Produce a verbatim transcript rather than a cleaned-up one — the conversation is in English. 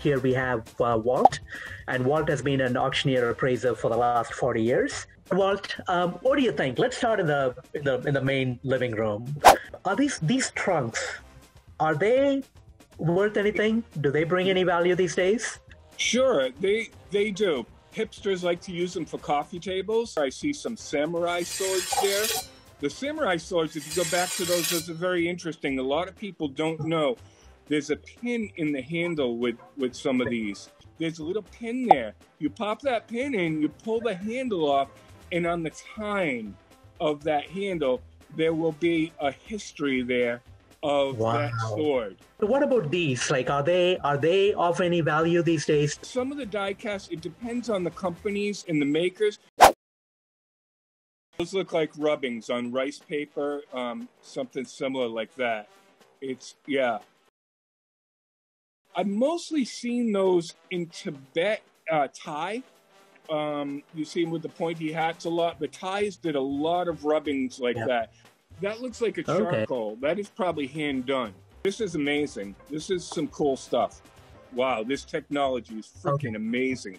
Here we have uh, Walt, and Walt has been an auctioneer appraiser for the last forty years. Walt, um, what do you think? Let's start in the, in the in the main living room. Are these these trunks? Are they worth anything? Do they bring any value these days? Sure, they they do. Hipsters like to use them for coffee tables. I see some samurai swords there. The samurai swords, if you go back to those, those are very interesting. A lot of people don't know. There's a pin in the handle with, with some of these. There's a little pin there. You pop that pin in, you pull the handle off, and on the tine of that handle, there will be a history there of wow. that sword. What about these? Like, are they are they of any value these days? Some of the die casts, it depends on the companies and the makers. Those look like rubbings on rice paper, um, something similar like that. It's, yeah. I've mostly seen those in Tibet, uh, Thai. Um, you see them with the pointy hats a lot. The Thais did a lot of rubbings like yeah. that. That looks like a charcoal. Okay. That is probably hand done. This is amazing. This is some cool stuff. Wow, this technology is freaking okay. amazing.